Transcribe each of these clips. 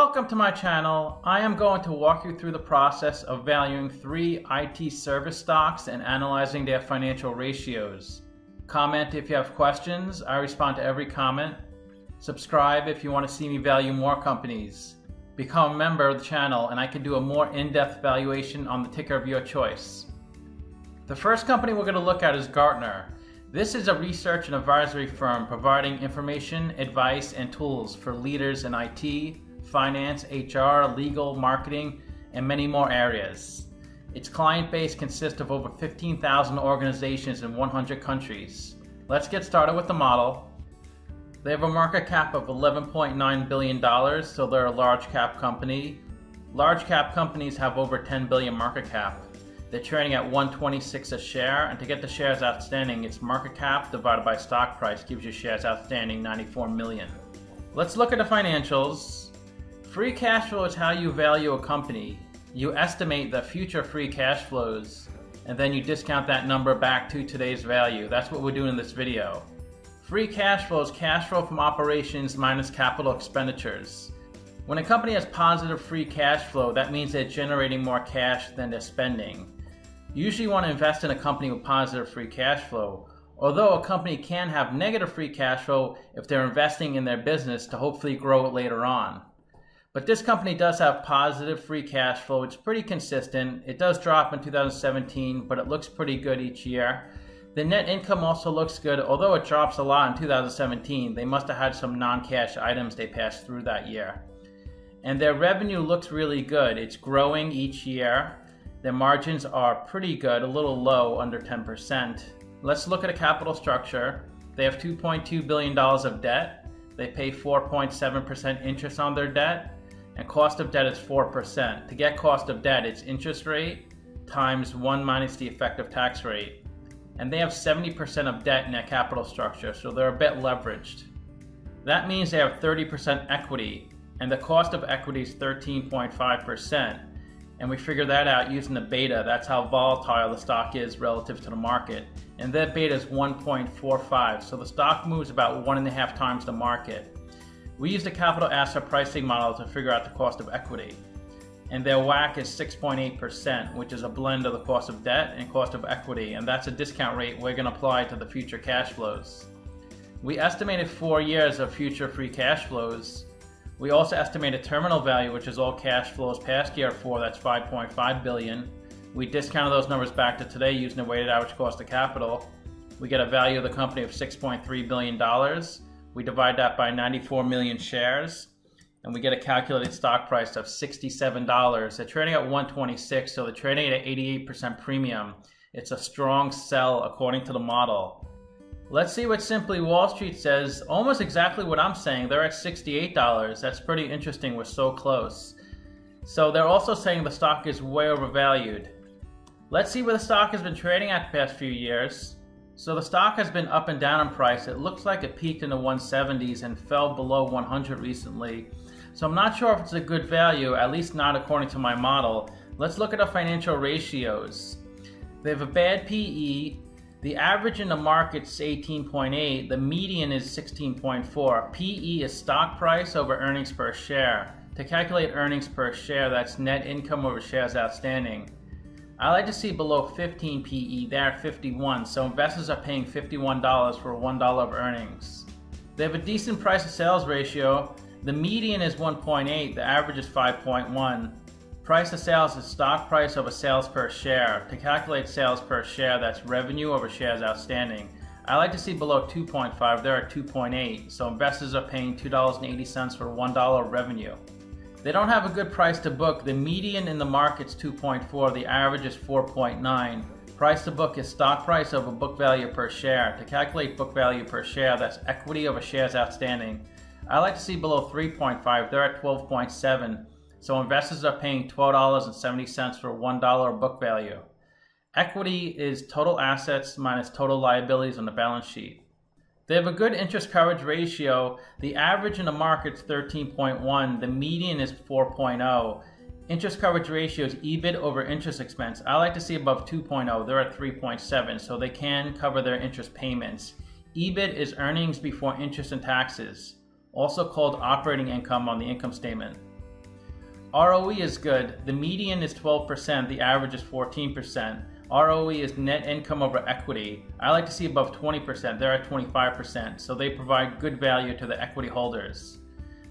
Welcome to my channel. I am going to walk you through the process of valuing 3 IT service stocks and analyzing their financial ratios. Comment if you have questions. I respond to every comment. Subscribe if you want to see me value more companies. Become a member of the channel and I can do a more in-depth valuation on the ticker of your choice. The first company we're going to look at is Gartner. This is a research and advisory firm providing information, advice, and tools for leaders in IT, finance, HR, legal, marketing, and many more areas. Its client base consists of over 15,000 organizations in 100 countries. Let's get started with the model. They have a market cap of $11.9 billion, so they're a large cap company. Large cap companies have over 10 billion market cap. They're trading at $126 a share, and to get the shares outstanding, its market cap divided by stock price gives you shares outstanding 94 million. Let's look at the financials. Free cash flow is how you value a company. You estimate the future free cash flows, and then you discount that number back to today's value. That's what we're doing in this video. Free cash flow is cash flow from operations minus capital expenditures. When a company has positive free cash flow, that means they're generating more cash than they're spending. You usually want to invest in a company with positive free cash flow, although a company can have negative free cash flow if they're investing in their business to hopefully grow it later on. But this company does have positive free cash flow. It's pretty consistent. It does drop in 2017, but it looks pretty good each year. The net income also looks good, although it drops a lot in 2017. They must have had some non-cash items they passed through that year. And their revenue looks really good. It's growing each year. Their margins are pretty good, a little low, under 10%. Let's look at a capital structure. They have $2.2 billion of debt. They pay 4.7% interest on their debt. And cost of debt is 4%. To get cost of debt, it's interest rate times 1 minus the effective tax rate. And they have 70% of debt in their capital structure, so they're a bit leveraged. That means they have 30% equity, and the cost of equity is 13.5%. And we figure that out using the beta. That's how volatile the stock is relative to the market. And that beta is 1.45, so the stock moves about 1.5 times the market. We use the capital asset pricing model to figure out the cost of equity. And their WACC is 6.8%, which is a blend of the cost of debt and cost of equity. And that's a discount rate we're going to apply to the future cash flows. We estimated 4 years of future free cash flows. We also estimated terminal value, which is all cash flows past year 4. That's $5.5 billion. We discounted those numbers back to today using the weighted average cost of capital. We get a value of the company of $6.3 billion. We divide that by 94 million shares, and we get a calculated stock price of $67. They're trading at $126, so they're trading at an 88% premium. It's a strong sell according to the model. Let's see what Simply Wall Street says. Almost exactly what I'm saying. They're at $68. That's pretty interesting. We're so close. So they're also saying the stock is way overvalued. Let's see where the stock has been trading at the past few years. So the stock has been up and down in price. It looks like it peaked in the 170s and fell below 100 recently. So I'm not sure if it's a good value, at least not according to my model. Let's look at our financial ratios. They have a bad PE. The average in the market's 18.8. The median is 16.4. PE is stock price over earnings per share. To calculate earnings per share, that's net income over shares outstanding. I like to see below 15 PE, they're at 51, so investors are paying $51 for $1 of earnings. They have a decent price to sales ratio. The median is 1.8, the average is 5.1. Price to sales is stock price over sales per share. To calculate sales per share, that's revenue over shares outstanding. I like to see below 2.5, they're at 2.8, so investors are paying $2.80 for $1 revenue. They don't have a good price to book. The median in the market's 2.4, the average is 4.9. Price to book is stock price over book value per share. To calculate book value per share, that's equity over shares outstanding. I like to see below 3.5, they're at 12.7. So investors are paying $12.70 for $1 book value. Equity is total assets minus total liabilities on the balance sheet. They have a good interest coverage ratio. The average in the market's 13.1. The median is 4.0. Interest coverage ratio is EBIT over interest expense. I like to see above 2.0. They're at 3.7, so they can cover their interest payments. EBIT is earnings before interest and taxes, also called operating income on the income statement. ROE is good. The median is 12%, the average is 14%. ROE is net income over equity. I like to see above 20%, they're at 25%, so they provide good value to the equity holders.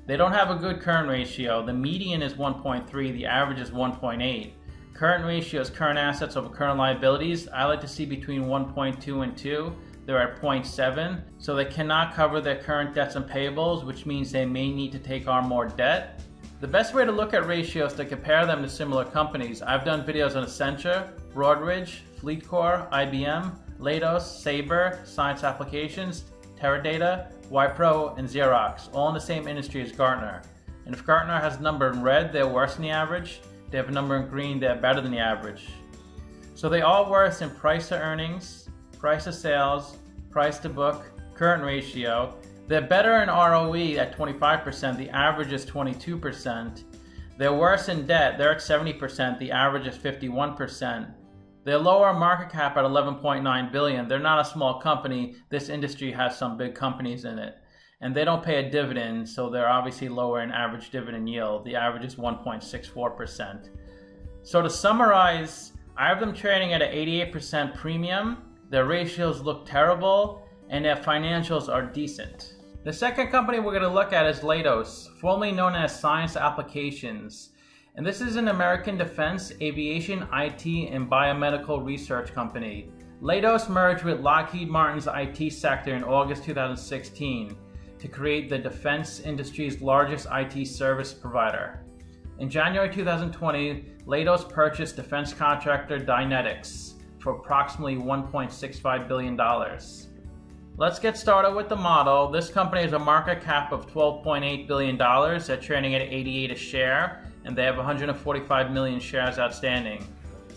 They don't have a good current ratio. The median is 1.3, the average is 1.8. Current ratio is current assets over current liabilities. I like to see between 1.2 and 2. They're at 0.7, so they cannot cover their current debts and payables, which means they may need to take on more debt. The best way to look at ratios is to compare them to similar companies. I've done videos on Accenture, Broadridge, FleetCor, IBM, Leidos, Sabre, Science Applications, Teradata, Wipro, and Xerox, all in the same industry as Gartner. And if Gartner has a number in red, they're worse than the average. They have a number in green, they're better than the average. So they are worse in price to earnings, price to sales, price to book, current ratio. They're better in ROE at 25%, the average is 22%. They're worse in debt, they're at 70%, the average is 51%. They're lower market cap at 11.9 billion. They're not a small company. This industry has some big companies in it. And they don't pay a dividend, so they're obviously lower in average dividend yield. The average is 1.64%. So to summarize, I have them trading at an 88% premium. Their ratios look terrible, and their financials are decent. The second company we're going to look at is Leidos, formerly known as Science Applications. And this is an American defense, aviation, IT, and biomedical research company. Leidos merged with Lockheed Martin's IT sector in August 2016 to create the defense industry's largest IT service provider. In January 2020, Leidos purchased defense contractor Dynetics for approximately $1.65 billion. Let's get started with the model. This company has a market cap of $12.8 billion. They're trading at $88 a share, and they have 145 million shares outstanding.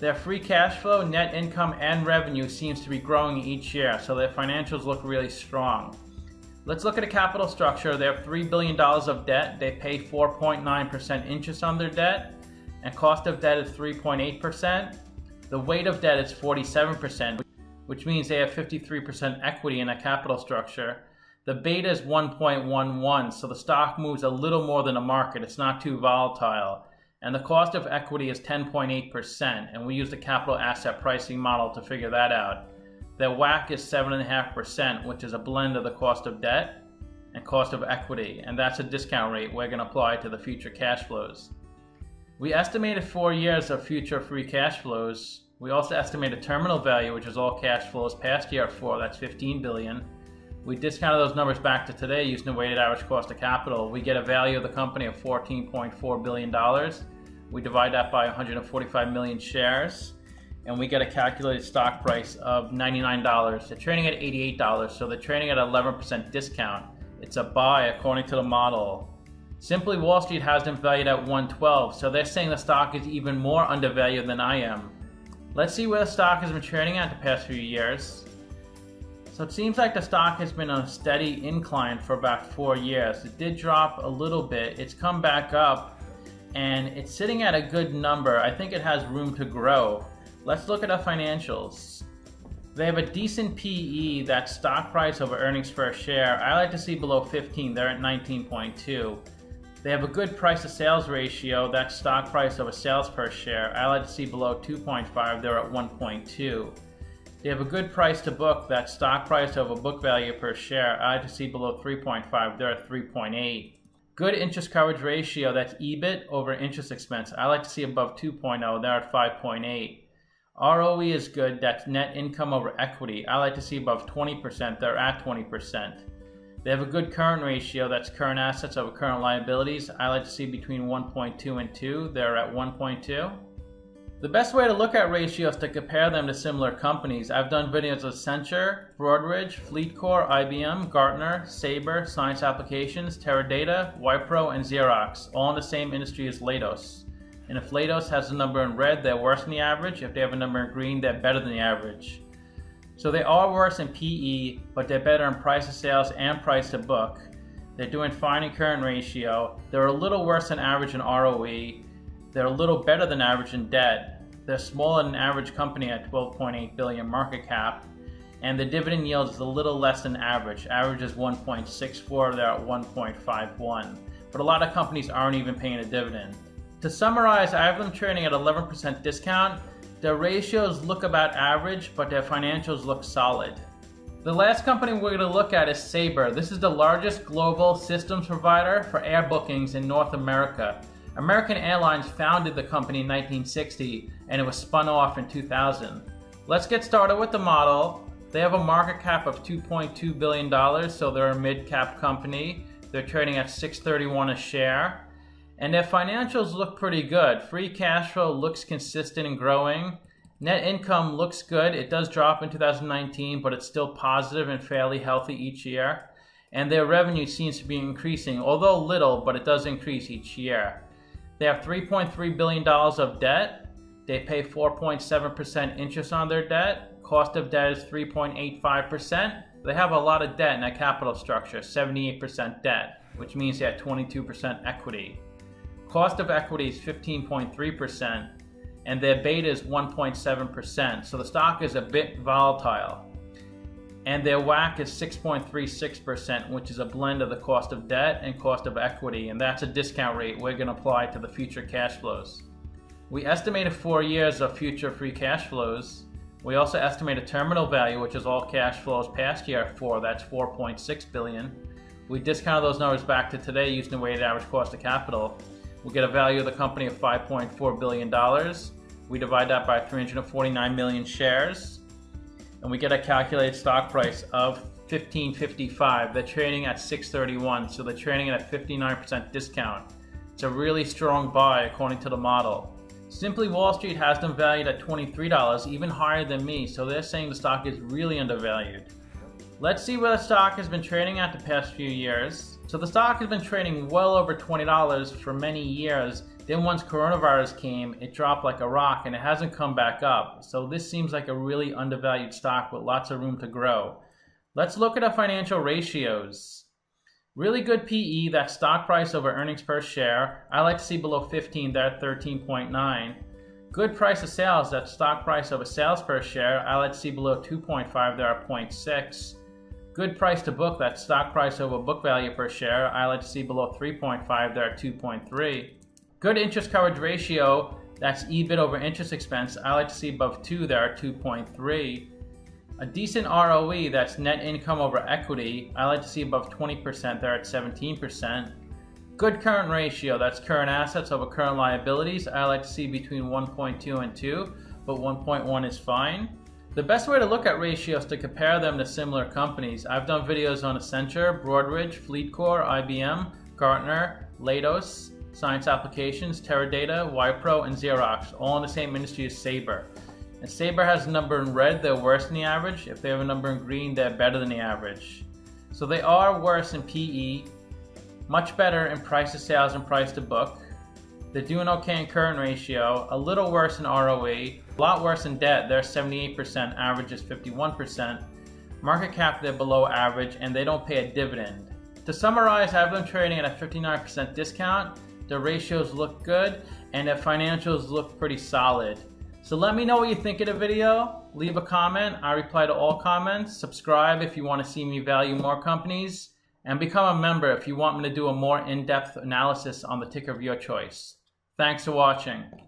Their free cash flow, net income, and revenue seems to be growing each year, so their financials look really strong. Let's look at a capital structure. They have $3 billion of debt. They pay 4.9% interest on their debt, and cost of debt is 3.8%. The weight of debt is 47%, which means they have 53% equity in a capital structure. The beta is 1.11, so the stock moves a little more than the market. It's not too volatile. And the cost of equity is 10.8%, and we use the capital asset pricing model to figure that out. Their WACC is 7.5%, which is a blend of the cost of debt and cost of equity, and that's a discount rate we're going to apply to the future cash flows. We estimated 4 years of future free cash flows. We also estimated terminal value, which is all cash flows past year 4, that's $15 billion. We discounted those numbers back to today using the weighted average cost of capital. We get a value of the company of $14.4 billion. We divide that by 145 million shares, and we get a calculated stock price of $99. They're trading at $88, so they're trading at an 11% discount. It's a buy according to the model. Simply Wall Street has them valued at $112, so they're saying the stock is even more undervalued than I am. Let's see where the stock has been trading at the past few years. So it seems like the stock has been on a steady incline for about 4 years. It did drop a little bit. It's come back up, and it's sitting at a good number. I think it has room to grow. Let's look at our financials. They have a decent PE, that's stock price over earnings per share. I like to see below 15, they're at 19.2. They have a good price to sales ratio, that's stock price over sales per share. I like to see below 2.5, they're at 1.2. They have a good price to book, that's stock price over book value per share. I like to see below 3.5, they're at 3.8. Good interest coverage ratio, that's EBIT over interest expense. I like to see above 2.0, they're at 5.8. ROE is good, that's net income over equity. I like to see above 20%, they're at 20%. They have a good current ratio, that's current assets over current liabilities. I like to see between 1.2 and 2, they're at 1.2. The best way to look at ratios is to compare them to similar companies. I've done videos of Accenture, Broadridge, FleetCor, IBM, Gartner, Sabre, Science Applications, Teradata, Wipro, and Xerox, all in the same industry as Leidos. And if Leidos has a number in red, they're worse than the average. If they have a number in green, they're better than the average. So they are worse in PE, but they're better in price to sales and price to book. They're doing fine in current ratio. They're a little worse than average in ROE. They're a little better than average in debt. They're smaller than an average company at 12.8 billion market cap. And the dividend yield is a little less than average. Average is 1.64, they're at 1.51. But a lot of companies aren't even paying a dividend. To summarize, I have them trading at 11% discount. Their ratios look about average, but their financials look solid. The last company we're going to look at is Sabre. This is the largest global systems provider for air bookings in North America. American Airlines founded the company in 1960 and it was spun off in 2000. Let's get started with the model. They have a market cap of $2.2 billion, so they're a mid-cap company. They're trading at $6.31 a share. And their financials look pretty good. Free cash flow looks consistent and growing. Net income looks good. It does drop in 2019, but it's still positive and fairly healthy each year. And their revenue seems to be increasing, although little, but it does increase each year. They have $3.3 billion of debt. They pay 4.7% interest on their debt. Cost of debt is 3.85%. They have a lot of debt in their capital structure, 78% debt, which means they have 22% equity. Cost of equity is 15.3%. and their beta is 1.7%, so the stock is a bit volatile. And their WACC is 6.36%, which is a blend of the cost of debt and cost of equity, and that's a discount rate we're gonna apply to the future cash flows. We estimated 4 years of future free cash flows. We also estimate a terminal value, which is all cash flows past year four, that's $4.6 billion. We discounted those numbers back to today using the weighted average cost of capital. We'll get a value of the company of $5.4 billion. We divide that by 349 million shares, and we get a calculated stock price of $15.55. They're trading at $6.31, so they're trading at a 59% discount. It's a really strong buy according to the model. Simply Wall Street has them valued at $23, even higher than me, so they're saying the stock is really undervalued. Let's see where the stock has been trading at the past few years. So the stock has been trading well over $20 for many years. Then once coronavirus came, it dropped like a rock and it hasn't come back up. So this seems like a really undervalued stock with lots of room to grow. Let's look at our financial ratios. Really good PE, that's stock price over earnings per share. I like to see below 15, they're at 13.9. Good price to sales, that's stock price over sales per share. I like to see below 2.5, they're at 0.6. Good price to book, that's stock price over book value per share. I like to see below 3.5, they're at 2.3. Good interest coverage ratio, that's EBIT over interest expense. I like to see above 2, they're at 2.3. A decent ROE, that's net income over equity. I like to see above 20%, they're at 17%. Good current ratio, that's current assets over current liabilities. I like to see between 1.2 and 2, but 1.1 is fine. The best way to look at ratios to compare them to similar companies. I've done videos on Accenture, Broadridge, FleetCor, IBM, Gartner, Leidos, Science Applications, Teradata, Wipro, and Xerox, all in the same industry as Sabre. And Sabre has a number in red, they're worse than the average. If they have a number in green, they're better than the average. So they are worse in PE, much better in price to sales and price to book. They're doing okay in current ratio, a little worse in ROE, a lot worse in debt, they're 78%, average is 51%. Market cap, they're below average, and they don't pay a dividend. To summarize, I have them trading at a 59% discount, their ratios look good, and their financials look pretty solid. So let me know what you think of the video, leave a comment, I reply to all comments, subscribe if you want to see me value more companies, and become a member if you want me to do a more in-depth analysis on the ticker of your choice. Thanks for watching.